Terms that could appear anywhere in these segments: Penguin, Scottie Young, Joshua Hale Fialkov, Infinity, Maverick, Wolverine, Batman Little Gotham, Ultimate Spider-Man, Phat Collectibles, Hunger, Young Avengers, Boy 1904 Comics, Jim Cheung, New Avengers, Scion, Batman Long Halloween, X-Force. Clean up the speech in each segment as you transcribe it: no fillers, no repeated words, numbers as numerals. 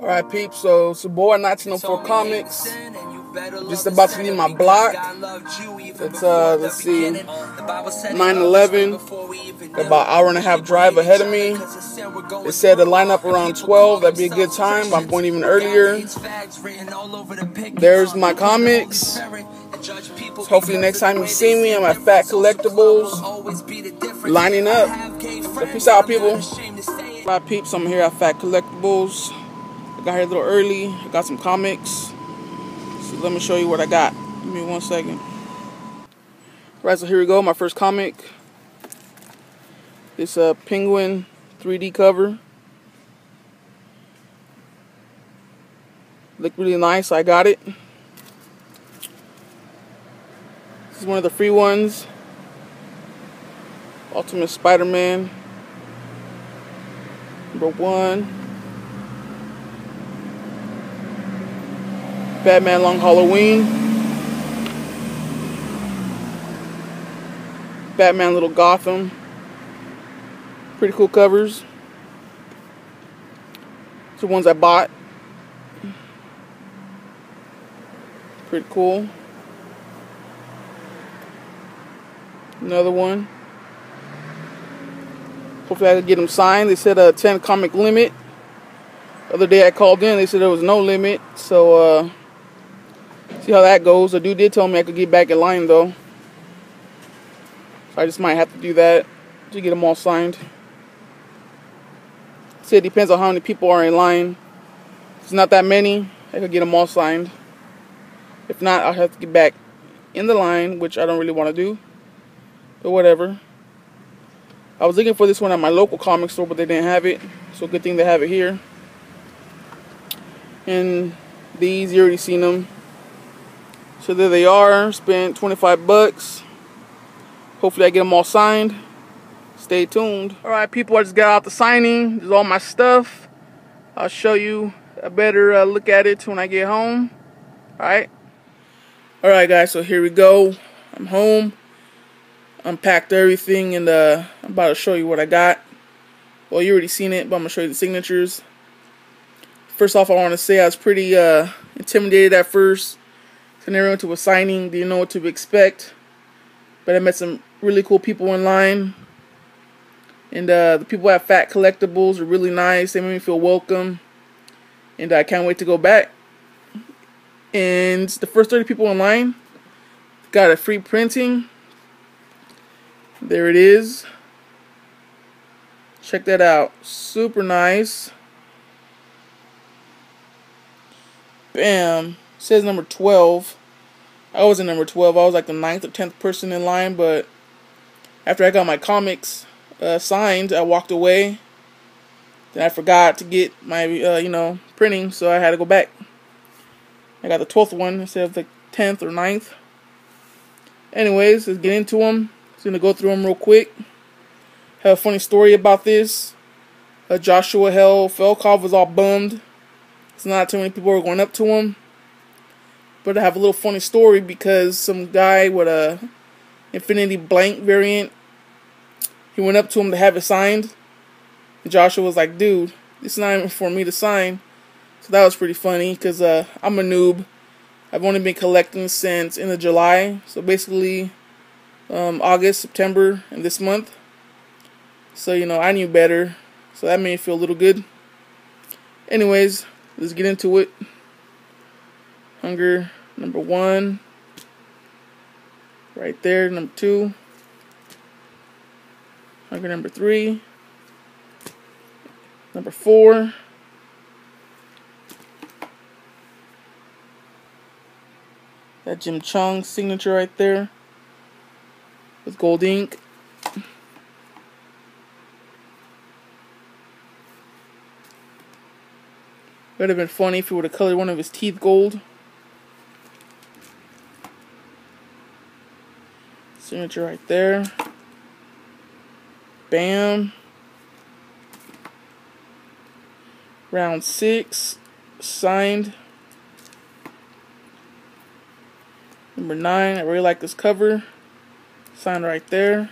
Alright, peeps, so it's your boy, 1904 Comics. Just about to leave my block. It's, let's see, 9-11. About an hour and a half drive ahead of me. It said to line up around 12. That'd be a good time, but I'm going even earlier. There's my comics. Hopefully next time you see me, I'm at Phat Collectibles. Lining up. So peace out, people. My peeps, I'm here at Phat Collectibles. I got here a little early. I got some comics. So let me show you what I got. Give me one second. Right, so here we go. My first comic. It's a Penguin 3D cover. Looked really nice. I got it. This is one of the free ones. Ultimate Spider-Man. #1. Batman Long Halloween. Batman Little Gotham. Pretty cool covers. It's the ones I bought. Pretty cool. Another one. Hopefully I can get them signed. They said a 10 comic limit. The other day I called in. They said there was no limit. So, see how that goes. The dude did tell me I could get back in line though, so I just might have to do that to get them all signed. See, it depends on how many people are in line. If it's not that many, I could get them all signed. If not, I'll have to get back in the line, which I don't really want to do, but whatever. I was looking for this one at my local comic store, but they didn't have it, so good thing they have it here. And these, you already seen them. So there they are. Spent 25 bucks. Hopefully I get them all signed. Stay tuned. Alright, people, I just got out the signing. This is all my stuff. I'll show you a better look at it when I get home. Alright. Alright, guys, so here we go. I'm home. Unpacked everything, and I'm about to show you what I got. Well, you already seen it, but I'm going to show you the signatures. First off, I want to say I was pretty intimidated at first. And everyone to a signing, didn't know what to expect, but I met some really cool people in line, and the people at Phat Collectibles are really nice. They made me feel welcome, and I can't wait to go back. And the first 30 people in line got a free printing. There it is. Check that out. Super nice. Bam. Says number 12. I wasn't number 12. I was like the 9th or 10th person in line, but after I got my comics signed, I walked away. Then I forgot to get my, printing, so I had to go back. I got the 12th one instead of the 10th or 9th. Anyways, let's get into them. Just going to go through them real quick. Have a funny story about this. Joshua Hale Fialkov was all bummed. It's not too many people were going up to him. But I have a little funny story because some guy with a Infinity Blank variant, he went up to him to have it signed. And Joshua was like, dude, this is not even for me to sign. So that was pretty funny because I'm a noob. I've only been collecting since end of July. So basically August, September, and this month. So, I knew better. So that made me feel a little good. Anyways, let's get into it. Hunger, #1. Right there, #2. Hunger, #3. #4. That Jim Cheung signature right there with gold ink. It would have been funny if he would have colored one of his teeth gold. Signature right there. Bam. Round 6. Signed. #9. I really like this cover. Signed right there.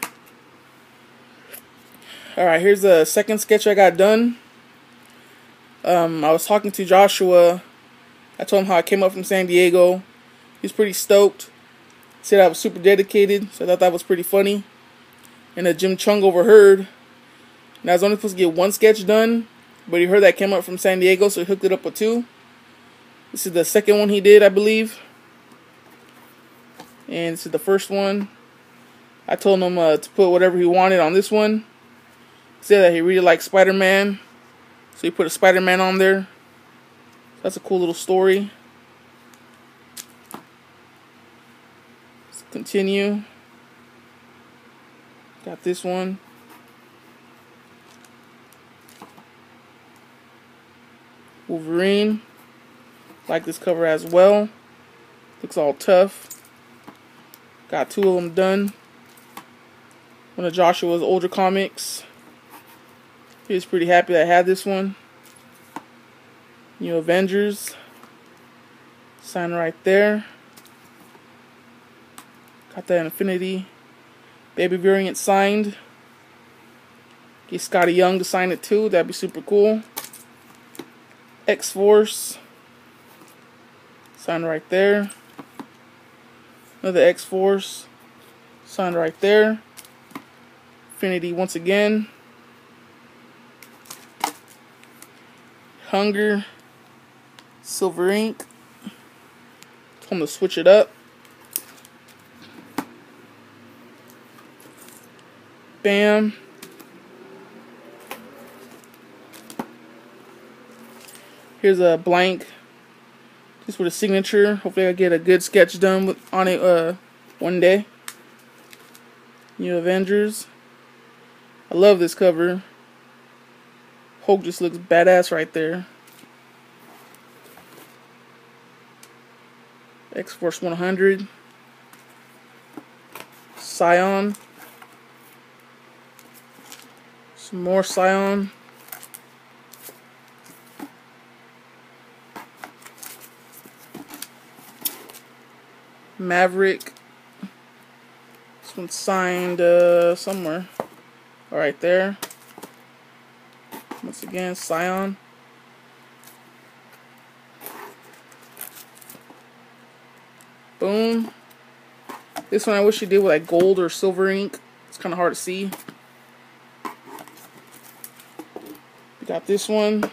Alright, here's the second sketch I got done. I was talking to Joshua. I told him how I came up from San Diego. He's pretty stoked. Said I was super dedicated, so I thought that was pretty funny. And Jim Cheung overheard. And I was only supposed to get one sketch done, but he heard that I came up from San Diego, so he hooked it up with two. This is the second one he did, I believe. And this is the first one. I told him to put whatever he wanted on this one. He said that he really liked Spider-Man, so he put a Spider-Man on there. That's a cool little story. Let's continue. Got this one. Wolverine. Like this cover as well. Looks all tough. Got two of them done. One of Joshua's older comics. He was pretty happy that I had this one. New Avengers. Sign right there. Got that Infinity Baby variant signed. Get Scottie Young to sign it too. That'd be super cool. X-Force. Sign right there. Another X-Force. Sign right there. Infinity once again. Hunger. Silver ink. Told him to switch it up. Bam. Here's a blank. Just with a signature. Hopefully I get a good sketch done on it one day. New Avengers. I love this cover. Hulk just looks badass right there. X-Force 100. Scion. Some more Scion. Maverick. This one's signed somewhere. All right there. Once again, Scion. Boom. This one I wish you did with like gold or silver ink. It's kind of hard to see. We got this one.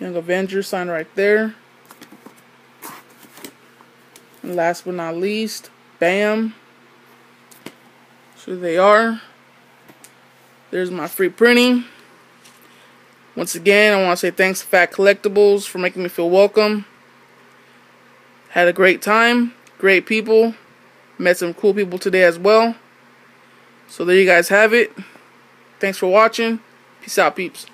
Young Avengers sign right there. And last but not least, bam. So they are. There's my free printing. Once again, I want to say thanks to Phat Collectibles for making me feel welcome. Had a great time, great people. Met some cool people today as well. So there you guys have it. Thanks for watching. Peace out, peeps.